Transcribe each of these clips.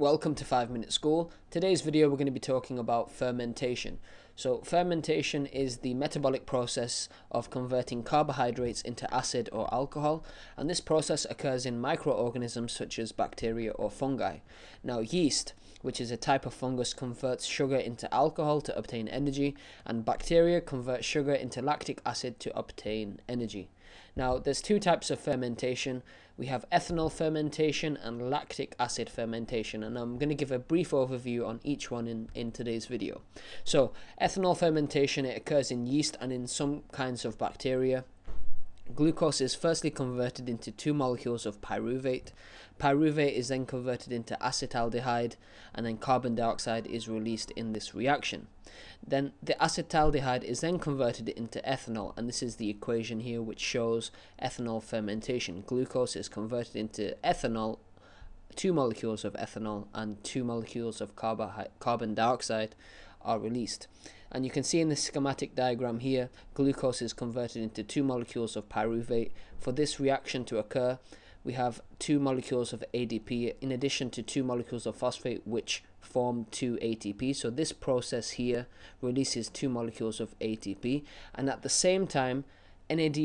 Welcome to 5 Minute School. Today's video we're going to be talking about fermentation. So fermentation is the metabolic process of converting carbohydrates into acid or alcohol, and this process occurs in microorganisms such as bacteria or fungi. Now yeast, which is a type of fungus, converts sugar into alcohol to obtain energy, and bacteria convert sugar into lactic acid to obtain energy. Now there's two types of fermentation. We have ethanol fermentation and lactic acid fermentation, and I'm going to give a brief overview on each one in today's video. So ethanol fermentation, it occurs in yeast and in some kinds of bacteria. Glucose is firstly converted into two molecules of pyruvate. Pyruvate is then converted into acetaldehyde, and then carbon dioxide is released in this reaction. Then the acetaldehyde is then converted into ethanol, and this is the equation here which shows ethanol fermentation. Glucose is converted into ethanol, two molecules of ethanol and two molecules of carbon dioxide are released. And you can see in this schematic diagram here, glucose is converted into two molecules of pyruvate. For this reaction to occur, we have two molecules of ADP in addition to two molecules of phosphate, which form 2 ATP. So this process here releases two molecules of ATP, and at the same time NAD+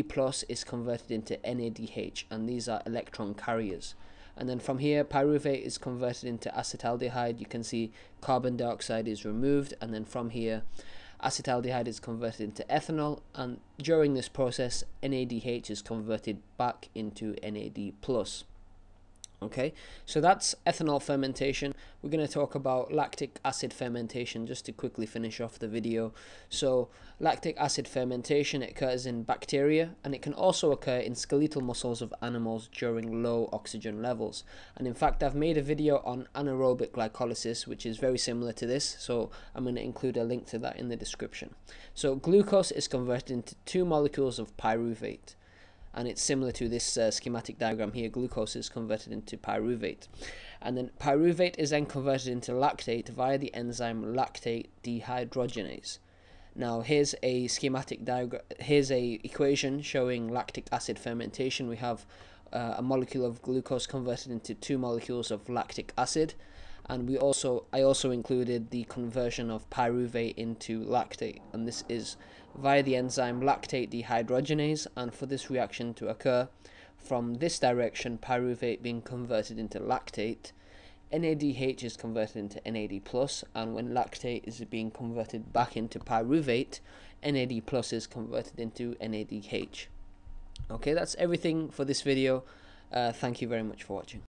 is converted into NADH, and these are electron carriers. And then from here, pyruvate is converted into acetaldehyde. You can see carbon dioxide is removed, and then from here acetaldehyde is converted into ethanol, and during this process NADH is converted back into NAD+. Okay, so that's ethanol fermentation. We're going to talk about lactic acid fermentation just to quickly finish off the video. So lactic acid fermentation, it occurs in bacteria, and it can also occur in skeletal muscles of animals during low oxygen levels. And in fact, I've made a video on anaerobic glycolysis, which is very similar to this, so I'm going to include a link to that in the description. So glucose is converted into two molecules of pyruvate, and it's similar to this schematic diagram here. Glucose is converted into pyruvate, and then pyruvate is then converted into lactate via the enzyme lactate dehydrogenase. Now here's a schematic diagram, here's a equation showing lactic acid fermentation. We have a molecule of glucose converted into two molecules of lactic acid, and I also included the conversion of pyruvate into lactate, and this is via the enzyme lactate dehydrogenase. And for this reaction to occur, from this direction, pyruvate being converted into lactate, NADH is converted into NAD+, and when lactate is being converted back into pyruvate, NAD+ is converted into NADH. Okay, that's everything for this video. Thank you very much for watching.